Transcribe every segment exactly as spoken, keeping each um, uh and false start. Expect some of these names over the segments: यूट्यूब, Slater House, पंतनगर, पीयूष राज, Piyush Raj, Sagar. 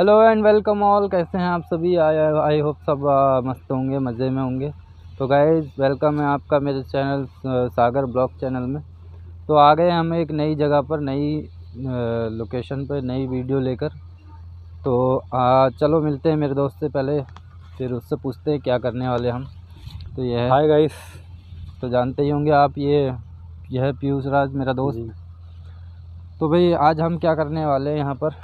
Hello and welcome all. कैसे हैं आप सभी? आई आई होप सब आ, मस्त होंगे, मज़े में होंगे। तो गाइज वेलकम है आपका मेरे चैनल सागर ब्लॉग चैनल में। तो आ गए हम एक नई जगह पर, नई लोकेशन पर, नई वीडियो लेकर। तो आ, चलो मिलते हैं मेरे दोस्त से पहले, फिर उससे पूछते हैं क्या करने वाले हम। तो ये हाय गाइज, तो जानते ही होंगे आप, ये यह है पीयूष राज, मेरा दोस्त। तो भाई आज हम क्या करने वाले हैं यहाँ पर?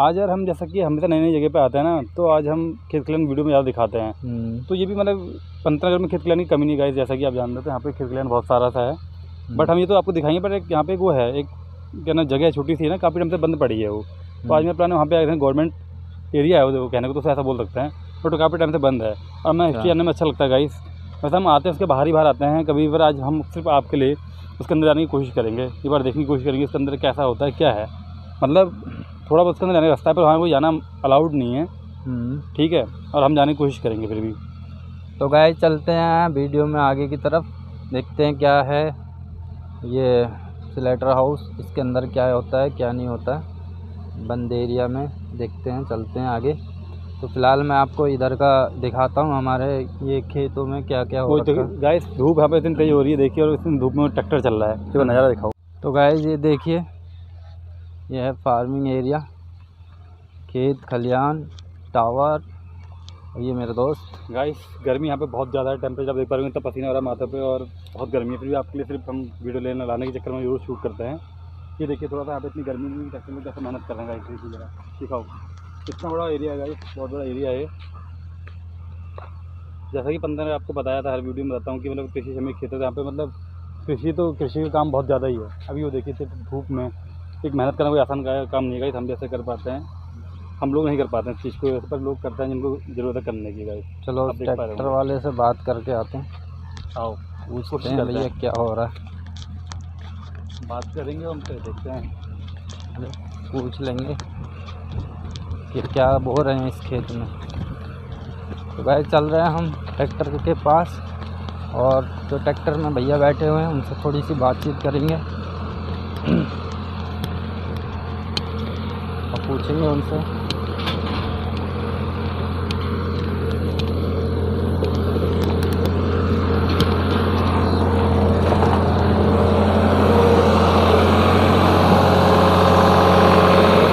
आज यार हम जैसा कि हमेशा नई नई जगह पे आते हैं ना, तो आज हम खेत खलियान वीडियो में ज़्यादा दिखाते हैं। तो ये भी मतलब पंतनगर में खेत खलियान की कमी नहीं गाइस, जैसा कि आप जानते हैं यहाँ पे खेत खलियान बहुत सारा सा है। बट हम ये तो आपको दिखाएंगे, पर एक यहाँ पे वो है, एक क्या ना जगह छोटी सी है ना, काफ़ी टाइम से बंद पड़ी है वो। तो आज मेरा प्लान है वहाँ पर गवर्नमेंट एरिया है वो, कहने को तो ऐसा बोल सकते हैं, बट काफ़ी टाइम से बंद है। और हमें हिस्ट्री आने में अच्छा लगता है गाइस। वैसे हम आते हैं उसके बाहर ही बाहर आते हैं कभी, पर आज हम सिर्फ आपके लिए उसके अंदर जाने की कोशिश करेंगे, एक बार देखने की कोशिश करेंगे उसके अंदर कैसा होता है, क्या है। मतलब थोड़ा बहुत उसके अंदर जाने का रास्ता है, पर वहाँ वो जाना अलाउड नहीं है, ठीक है, और हम जाने की कोशिश करेंगे फिर भी। तो गाइस चलते हैं वीडियो में आगे की तरफ, देखते हैं क्या है ये स्लेटर हाउस, इसके अंदर क्या होता है क्या नहीं होता है, बंद एरिया में देखते हैं, चलते हैं आगे। तो फिलहाल मैं आपको इधर का दिखाता हूँ, हमारे ये खेतों में क्या क्या हो रहा है। गाइस धूप यहाँ पे इतनी तेज हो रही है, देखिए, और इतनी धूप में ट्रैक्टर चल रहा है, तो नज़ारा दिखाओ। तो गाइस ये देखिए, यह है फार्मिंग एरिया, खेत खलियान, टावर, और ये मेरे दोस्त। गाइस गर्मी यहाँ पे बहुत ज़्यादा है, टेम्परेचर आप देख पा रहे हो, इतना पसीना हो रहा है माथे पे, और बहुत गर्मी है। फिर भी आपके लिए सिर्फ हम वीडियो लेने लाने के चक्कर में रोज़ शूट करते हैं। ये देखिए थोड़ा सा यहाँ पे इतनी गर्मी में चक्कर में कैसे मेहनत कर रहे हैं गाइस, की जगह दिखाओ कितना बड़ा एरिया है गाइस, बहुत बड़ा एरिया है। जैसा कि पंतनगर ने आपको बताया था, हर वीडियो में बताता हूँ कि मतलब कृषि हमें खेत है यहाँ पर, मतलब कृषि तो कृषि का काम बहुत ज़्यादा ही है। अभी वो देखिए सिर्फ धूप में एक मेहनत करना कोई आसान का काम नहीं है गाइस, हम जैसे कर पाते हैं, हम लोग नहीं कर पाते हैं इस चीज़ को, वैसे पर लोग करते हैं जिनको ज़रूरत है करने की गाइस। चलो ट्रैक्टर वाले से बात करके आते हैं, आओ पूछते हैं भैया क्या हो रहा है, बात करेंगे हम, फिर देखते हैं, पूछ लेंगे कि क्या बो रहे हैं इस खेत में। तो गाइस चल रहे हैं हम ट्रैक्टर के पास, और जो ट्रैक्टर में भैया बैठे हुए हैं उनसे थोड़ी सी बातचीत करेंगे, पूछेंगे उनसे।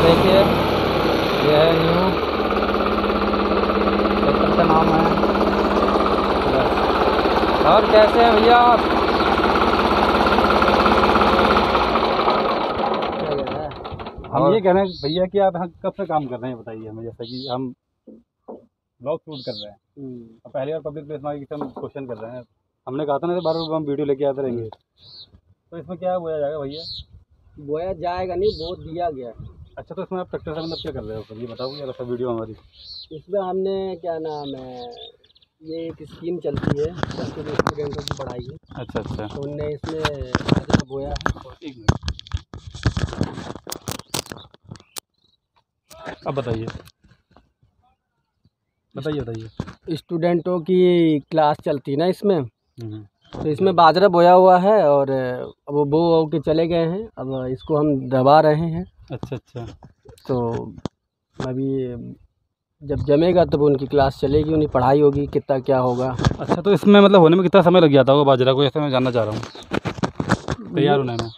देखिए ये है न्यू ट्रैक्टर का नाम है। और कैसे हैं भैया आप? हम ये कह रहे हैं भैया कि आप कब से काम कर रहे हैं, बताइए हमें, जैसा कि हम ब्लॉग शूट कर रहे हैं और पहली बार पब्लिक प्लेस में हम क्वेश्चन कर रहे हैं। हमने कहा था ना बार बार हम वीडियो लेके आते रहेंगे, तो इसमें क्या बोया जाएगा भैया? बोया जाएगा नहीं, वो दिया गया। अच्छा, तो इसमें आप ट्रैक्टर से मतलब क्या कर रहे हो ये बताओ, ये रहा वीडियो हमारी। इसमें हमने क्या नाम है, ये एक स्कीम चलती है संस्कृत स्टूडेंटों की पढ़ाई है। अच्छा अच्छा, तो उनने इसमें बोया है। अब बताइए बताइए बताइए स्टूडेंटों की क्लास चलती ना इसमें, तो इसमें बाजरा बोया हुआ है और अब वो बो के चले गए हैं, अब इसको हम दबा रहे हैं। अच्छा अच्छा, तो अभी जब जमेगा तब तो उनकी क्लास चलेगी, उन्हें पढ़ाई होगी, कितना क्या होगा। अच्छा, तो इसमें मतलब होने में कितना समय लग जाता होगा बाजरा को, ऐसे मैं जानना चाह रहा हूँ, तैयार होने में?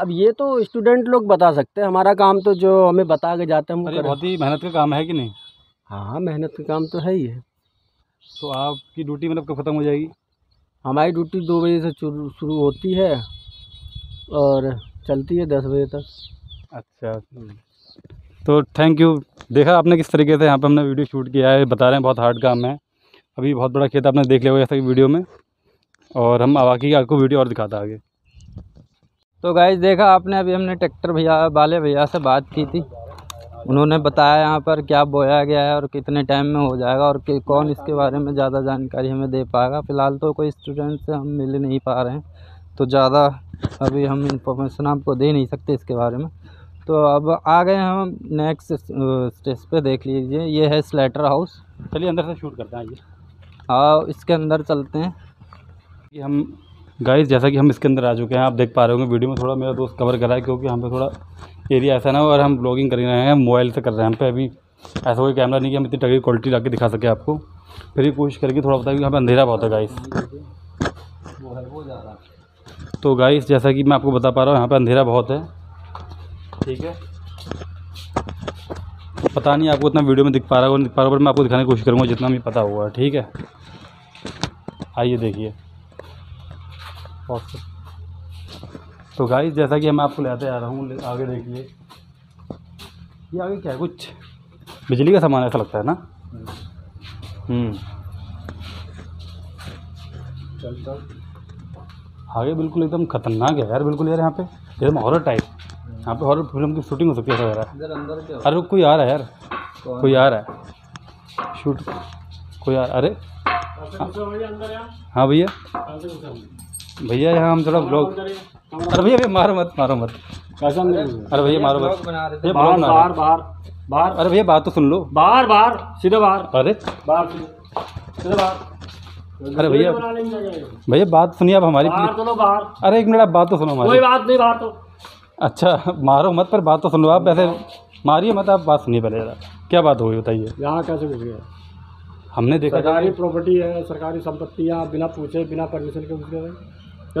अब ये तो स्टूडेंट लोग बता सकते हैं, हमारा काम तो जो हमें बता के जाते हैं। अरे बहुत ही मेहनत का काम है कि नहीं? हाँ मेहनत का काम तो है ही है। तो आपकी ड्यूटी मतलब कब ख़त्म हो जाएगी? हमारी ड्यूटी दो बजे से शुरू होती है और चलती है दस बजे तक। अच्छा, तो थैंक यू। देखा आपने किस तरीके से यहाँ पर हमने वीडियो शूट किया है, बता रहे हैं बहुत हार्ड काम है। अभी बहुत बड़ा खेत आपने देख लिया होगा जैसा वीडियो में, और हम बाकी आपको वीडियो और दिखाता आगे। तो गाइस देखा आपने, अभी हमने ट्रैक्टर भैया वाले भैया से बात की थी, उन्होंने बताया यहाँ पर क्या बोया गया है और कितने टाइम में हो जाएगा, और कौन इसके बारे में ज़्यादा जानकारी हमें दे पाएगा। फ़िलहाल तो कोई स्टूडेंट से हम मिल नहीं पा रहे हैं, तो ज़्यादा अभी हम इंफॉर्मेशन आपको दे नहीं सकते इसके बारे में। तो अब आ गए हम नेक्स्ट स्टेज पे, देख लीजिए ये है स्लेटर हाउस। चलिए अंदर से शूट करते हैं, आइए हाँ इसके अंदर चलते हैं। हम गाइस जैसा कि हम इसके अंदर आ चुके हैं, आप देख पा रहे होंगे वीडियो में थोड़ा मेरा दोस्त कवर कर रहा है, क्योंकि हम पे थोड़ा एरिया ऐसा ना हो और हम ब्लॉगिंग कर रहे हैं, मोबाइल से कर रहे हैं, हम पे अभी ऐसा कोई कैमरा नहीं कि हम इतनी तगड़ी क्वालिटी ला के दिखा सके आपको। फिर भी कोशिश करके थोड़ा बताया कि यहाँ पर अंधेरा बहुत है गाइस। तो गाइस जैसा कि मैं आपको बता पा रहा हूँ यहाँ पर अंधेरा बहुत है, ठीक है। पता नहीं आपको इतना वीडियो में दिख पा रहा होगा, दिख पा रहा होगा, पर मैं आपको दिखाने की कोशिश करूँगा जितना मुझे पता हुआ है, ठीक है। आइए देखिए। तो गाइस जैसा कि मैं आपको लेते आ रहा हूँ, आगे देखिए, ये आगे क्या है, कुछ बिजली का सामान ऐसा लगता है ना। हम्म चलता आगे बिल्कुल एकदम खतरनाक है यार, बिल्कुल यार यहाँ पे एकदम हॉरर टाइप, यहाँ पे हॉरर फिल्म की शूटिंग हो सकती है ऐसा लग रहा है। अरे कोई आ रहा है यार, कोई आ रहा है, शूट कोई आ रहा। अरे हाँ भैया, भैया यहाँ हम थोड़ा ब्लॉग। अरे भैया भैया मारो मत, मारो मत। अरे भैया मारो मत, बाहर बाहर बाहर। अरे भैया बात तो सुन लो, बाहर बाहर सीधा बाहर। अरे बाहर बाहर। अरे भैया भैया बात सुनिए आप हमारी, बाहर। अरे एक मिनट, आप बात तो सुनो हमारी। कोई बात नहीं, बाहर तो अच्छा मारो मत, पर बात तो सुन लो आप। वैसे मारिए मत, आप बात सुनिए पहले ज़रा, क्या बात हो गई बताइए। यहाँ कैसे घुस गया? हमने देखा सरकारी प्रॉपर्टी है, सरकारी संपत्तियाँ, बिना पूछे बिना परमिशन के घुस गए।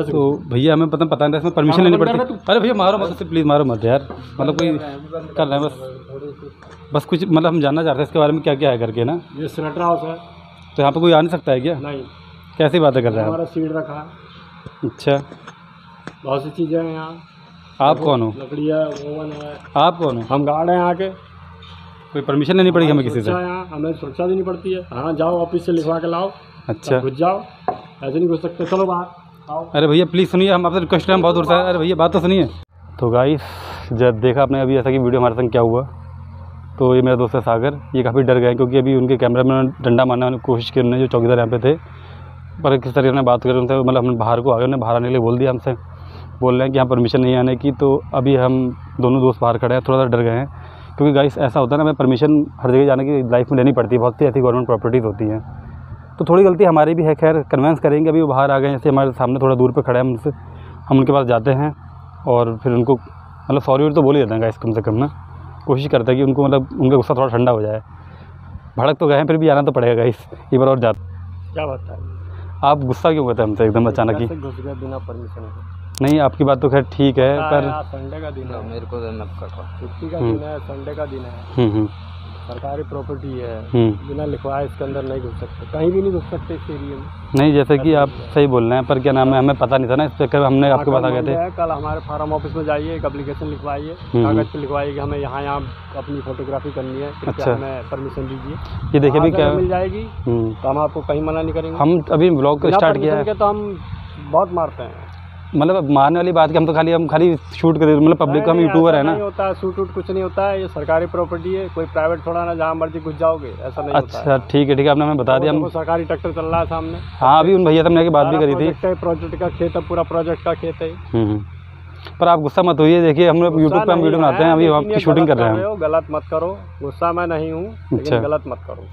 तो भैया हमें पता पता नहीं, इसमें परमिशन लेनी पड़ती। अरे भैया मारो मत, प्लीज़ मारो मत यार, मतलब कोई कर रहे हैं बस बस कुछ, मतलब हम जानना चाहते हैं इसके बारे में क्या क्या है करके ना। ये स्लेटर हाउस है, तो यहाँ पर कोई आ नहीं सकता है क्या? नहीं। कैसी बातें कर रहे हैं? हमारा सीट रखा है, अच्छा बहुत सी चीज़ें हैं यहाँ। आप कौन हो? लकड़िया ओवन है। आप कौन हो? हम गार्ड हैं यहाँ के। कोई परमिशन लेनी पड़ेगी हमें किसी से? यहाँ हमें सुरक्षा देनी पड़ती है। हाँ जाओ ऑफिस से लिखवा के लाओ, अच्छा घुस जाओ, ऐसे नहीं घुस सकते, चलो बाहर आओ। अरे भैया प्लीज़ सुनिए, हम आपसे रिक्वेस्ट है, हम बहुत उठता है। अरे भैया बात तो सुनिए। तो गाइस जब देखा आपने अभी ऐसा कि वीडियो हमारे संग क्या हुआ, तो ये मेरा दोस्त है सागर, ये काफ़ी डर गए क्योंकि अभी उनके कैमरा में डंडा मारने की कोशिश की उन्होंने, जो चौकीदार यहाँ पे थे, पर किस तरीके से बात करी उनसे, मतलब हमने बाहर को आगे, उन्हें बाहर आने के लिए बोल दिया, हमसे बोल रहे हैं कि यहाँ परमिशन नहीं आने की। तो अभी हम दोनों दोस्त बाहर खड़े हैं, थोड़ा सा डर गए हैं क्योंकि गाइस ऐसा होता है ना, हमें परमिशन हर जगह जाने की लाइफ में लेनी पड़ती है, बहुत सी ऐसी गवर्नमेंट प्रॉपर्टीज़ होती हैं। तो थोड़ी गलती हमारी भी है, खैर कन्वेंस करेंगे। अभी वो बाहर आ गए, जैसे हमारे सामने थोड़ा दूर पर खड़े हैं उनसे, हम उनके पास जाते हैं और फिर उनको मतलब सॉरी तो बोल ही देते हैं गाइस, कम से कम ना कोशिश करते हैं कि उनको मतलब उनका गुस्सा थोड़ा ठंडा हो जाए। भड़क तो गए हैं, फिर भी आना तो पड़ेगा गाइस, एक बार और जाते। क्या बात है, आप गुस्सा क्यों करते हैं हमसे एकदम अचानक ही? बिना परमिशन नहीं, आपकी बात तो खैर ठीक है, पर संडे का दिन है, मेरे को छुट्टी का दिन है, संडे का दिन है, सरकारी प्रॉपर्टी है, बिना लिखवाए इसके अंदर नहीं घुस सकते, कहीं भी नहीं घुस सकते इस एरिया में। नहीं जैसे कि आप सही बोल रहे हैं, पर क्या नाम है, हमें पता नहीं था ना, इस चक्कर हमने आपके पास आ गए थे। कल हमारे फार्म ऑफिस में जाइए, एक एप्लीकेशन लिखवाइए, कागज पे लिखवाइए कि हमें यहाँ यहाँ अपनी फोटोग्राफी करनी है, अच्छा हमें परमिशन दीजिए। ये देखिए भी क्या मिल जाएगी, तो हम आपको कहीं मना नहीं करेंगे। हम अभी ब्लॉग स्टार्ट किया है तो हम बहुत मारते हैं, मतलब मारने वाली बात कि हम तो खाली हम खाली शूट करते, मतलब पब्लिक का हम यूट्यूबर है ना। नहीं होता शूट वूट, कुछ नहीं होता है, ये सरकारी प्रॉपर्टी है, कोई प्राइवेट थोड़ा ना जहाँ मर्जी घुस जाओगे, ऐसा नहीं होता। अच्छा ठीक है ठीक है, आपने हमें बता दिया। हमको सरकारी ट्रैक्टर चल रहा है सामने। हाँ अभी उन भैया से हमने बात भी करी थी, प्रोजेक्ट का खेत है, पूरा प्रोजेक्ट का खेत है। पर आप गुस्सा मत होइए, देखिए हम लोग यूट्यूब पर हम वीडियो बनाते हैं, अभी आपकी शूटिंग कर रहे हैं, गलत मत करो, गुस्सा मैं नहीं हूँ, गलत मत करो,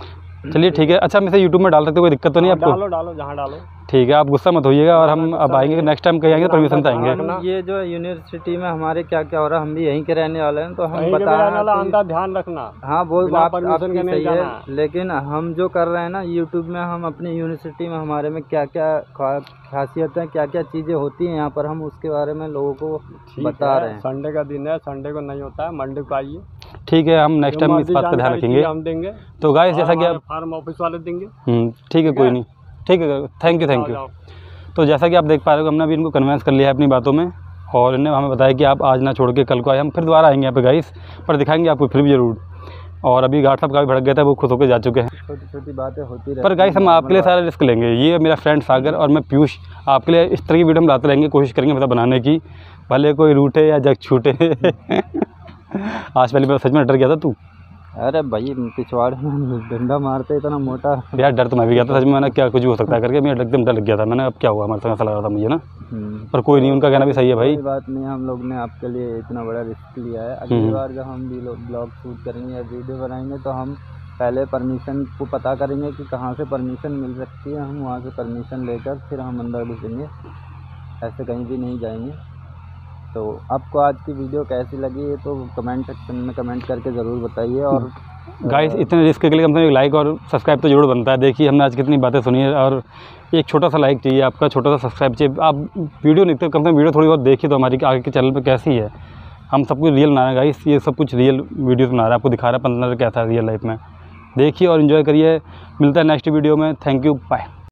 चलिए ठीक है। अच्छा मैं यूट्यूब में डाल सकते, कोई दिक्कत तो नहीं आपको? डालो डालो जहाँ डालो, ठीक है, आप गुस्सा मत होइएगा। और हम अब आएंगे, नेक्स्ट टाइम कहीं आएंगे परमिशन से आएंगे। ये जो यूनिवर्सिटी में हमारे क्या क्या हो रहा है, हम भी यहीं के रहने वाले हैं, तो हम बता रहे ध्यान रखना। हाँ वो बात आपकी सही है, लेकिन हम जो कर रहे हैं ना यूट्यूब में, हम अपनी यूनिवर्सिटी में हमारे में क्या क्या खासियत है, क्या क्या चीज़ें होती हैं यहाँ पर, हम उसके बारे में लोगों को बता रहे हैं। संडे का दिन है, संडे को नहीं होता है, मंडे को आइए, ठीक है। हम नेक्स्ट टाइम इस बात का ध्यान रखेंगे, हम देंगे। तो गाइस जैसा कि आप फार्म ऑफिस वाले देंगे, ठीक है, कोई नहीं, ठीक है, थैंक यू थैंक यू। तो जैसा कि आप देख पा रहे हो, हमने अभी इनको कन्वेंस कर लिया है अपनी बातों में, और इन्हें हमें बताया कि आप आज ना छोड़ के कल को आए, हम फिर दोबारा आएंगे यहाँ पे गाइस, पर दिखाएंगे आपको फिर भी ज़रूर। और अभी गार्ड साहब काफ़ी भड़क गया था, वो खुद होकर जा चुके हैं। छोटी छोटी बातें होती रहती, पर गाइस हम आपके लिए सारा रिस्क लेंगे। ये मेरा फ्रेंड सागर और मैं पीयूष, आपके लिए इस तरह की वीडियो हम लाते रहेंगे, कोशिश करेंगे मतलब बनाने की, भले कोई रूठे या जग छूटे। आज पहले मैं सच में डर गया था तू। अरे भाई पिछवाड़े में डंडा मारते इतना मोटा, यार डर तो मैं भी गया था सच में, मैंने क्या कुछ भी हो सकता है करके, मैं एकदम डर लग गया था मैंने, अब क्या हुआ हमारे साथ, ऐसा लग रहा था मुझे ना। पर कोई नहीं, उनका कहना भी सही है भाई, बात नहीं, हम लोग ने आपके लिए इतना बड़ा रिस्क लिया है। अगली बार जब हम भी लोग ब्लॉग शूट करेंगे या वीडियो बनाएंगे, तो हम पहले परमिशन को पता करेंगे कि कहाँ से परमिशन मिल सकती है, हम वहाँ से परमिशन लेकर फिर हम अंदर घुसेंगे, ऐसे कहीं भी नहीं जाएंगे। तो आपको आज की वीडियो कैसी लगी है, तो कमेंट सेक्शन में कमेंट करके ज़रूर बताइए, और गाइस इतने रिस्क के लिए कम से कम लाइक और सब्सक्राइब तो जरूर बनता है। देखिए हमने आज कितनी बातें सुनी है और एक छोटा सा लाइक चाहिए आपका, छोटा सा सब्सक्राइब चाहिए। आप वीडियो देखते हो कम से कम वीडियो थोड़ी बहुत देखिए तो हमारी आगे के चैनल पर कैसी है। हम सब कुछ रियल बना रहे हैं गाइस, ये सब कुछ रियल वीडियोज़ बना रहा है, आपको दिखा रहा है पंतनगर कैसा है रियल लाइफ में। देखिए और इन्जॉय करिए। मिलता है नेक्स्ट वीडियो में। Thank you, bye.